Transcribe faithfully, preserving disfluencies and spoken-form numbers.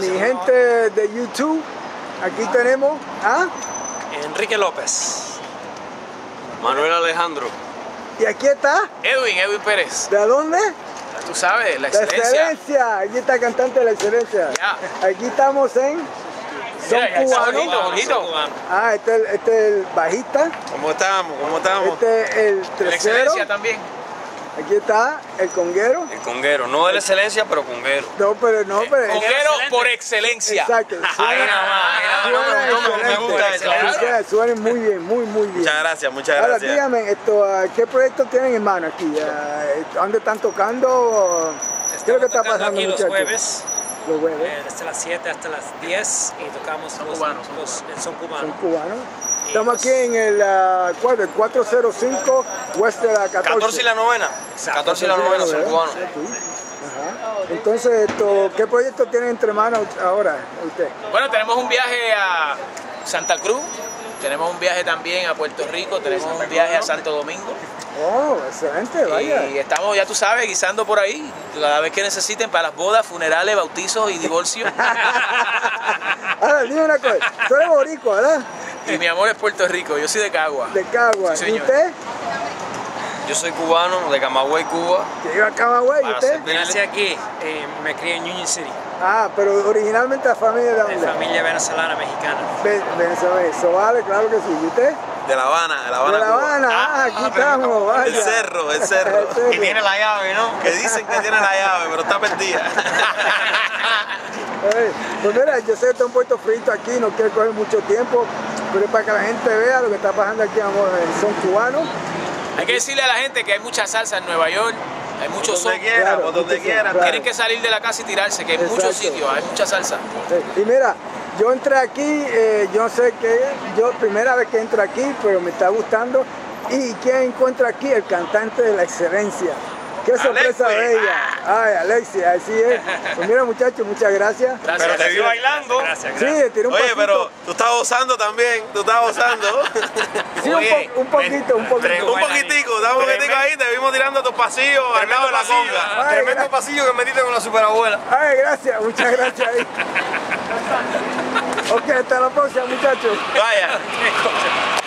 Mi gente de YouTube, aquí ah. tenemos a Enrique López, Manuel Alejandro. Y aquí está Edwin, Edwin Pérez. ¿De dónde? Tú sabes, La Excelencia. La Excelencia, aquí está el cantante de La Excelencia. Yeah. Aquí estamos en Son Cubano. Ah, este es este el bajista. ¿Cómo estamos? ¿Cómo estamos? Este es el tercero. La Excelencia también. Aquí está el Conguero. El Conguero, no de La Excelencia, pero Conguero. No, pero no, pero... Conguero por excelencia. Exacto. Me gusta eso. Ustedes suenan muy bien, muy, muy bien. Muchas gracias, muchas gracias. Ahora, díganme, esto, ¿qué proyectos tienen en mano aquí? ¿Dónde están tocando? ¿Qué es lo que está pasando, muchachos? Los jueves. Los jueves. Desde las siete hasta las diez y tocamos Son Cubanos. Son Cubanos. Estamos aquí en el, uh, cuadro, el cuatrocientos cinco West de la catorce. catorce y la novena. catorce y la novena, Son Cubano. Entonces, esto, ¿qué proyecto tienen entre manos ahora usted? Bueno, tenemos un viaje a Santa Cruz, tenemos un viaje también a Puerto Rico, tenemos un viaje a Santo Domingo. Oh, excelente, vaya. Y estamos, ya tú sabes, guisando por ahí, cada vez que necesiten para las bodas, funerales, bautizos y divorcios. Ahora, dime una cosa, tú eres boricua, ¿verdad? Y mi amor es Puerto Rico, yo soy de Caguas. ¿De Caguas? Sí, ¿y usted? Yo soy cubano, de Camagüey, Cuba. ¿Que iba a Camagüey? ¿Y usted? Yo nací aquí, eh, me crié en Union City. Ah, pero originalmente la familia de dónde? De familia venezolana, mexicana. Ve Venezuela, eso vale, claro que sí. ¿Y usted? De La Habana, de La Habana. De La Habana, ah, ah, aquí estamos, vaya. El Cerro, el Cerro. El Cerro. Que tiene la llave, ¿no? Que dicen que tiene la llave, pero está perdida. Pues mira, yo sé que está un puesto frito aquí, no quiero coger mucho tiempo, pero es para que la gente vea lo que está pasando aquí, amor, Son Cubanos. Hay que decirle a la gente que hay mucha salsa en Nueva York, hay muchos son. Donde quieran, por donde quieran. Claro. Tienen que salir de la casa y tirarse, que hay exacto. Muchos sitios, hay mucha salsa. Sí. Y mira, yo entré aquí, eh, yo sé que yo primera vez que entro aquí, pero me está gustando. ¿Y quién encuentra aquí? El cantante de La Excelencia. ¡Qué sorpresa bella! ¡Ay, Alexia! Así es. Pues mira, muchachos, muchas gracias. gracias pero te vi bailando. Gracias, gracias. Sí, tiene un Oye, pasito. Pero tú estás gozando también. Tú estás gozando. Sí, Oye, un, po un poquito, un poquito. Un poquitico, estás un poquitico ahí. Te vimos tirando tus pasillos al lado de la conga. Ay, tremendo pasillo que metiste con la superabuela. ¡Ay, gracias! Muchas gracias. Ahí. Ok, hasta la próxima, muchachos. Vaya.